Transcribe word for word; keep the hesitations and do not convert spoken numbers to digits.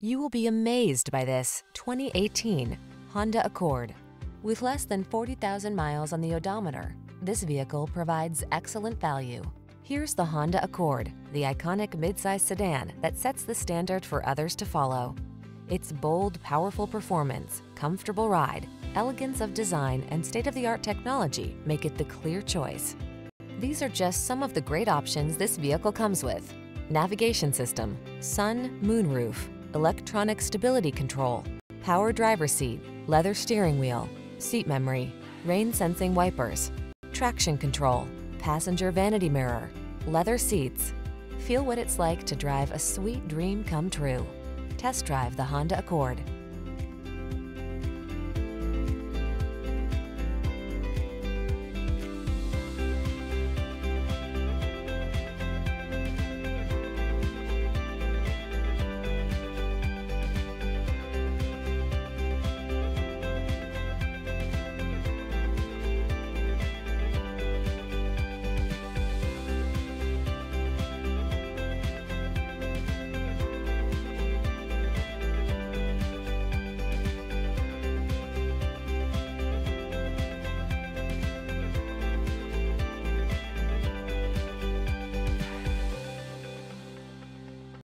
You will be amazed by this twenty eighteen Honda Accord. With less than forty thousand miles on the odometer, this vehicle provides excellent value. Here's the Honda Accord, the iconic midsize sedan that sets the standard for others to follow. Its bold, powerful performance, comfortable ride, elegance of design, and state-of-the-art technology make it the clear choice. These are just some of the great options this vehicle comes with: navigation system, sun, moon roof, electronic stability control, power driver seat, leather steering wheel, seat memory, rain sensing wipers, traction control, passenger vanity mirror, leather seats. Feel what it's like to drive a sweet dream come true. Test drive the Honda Accord.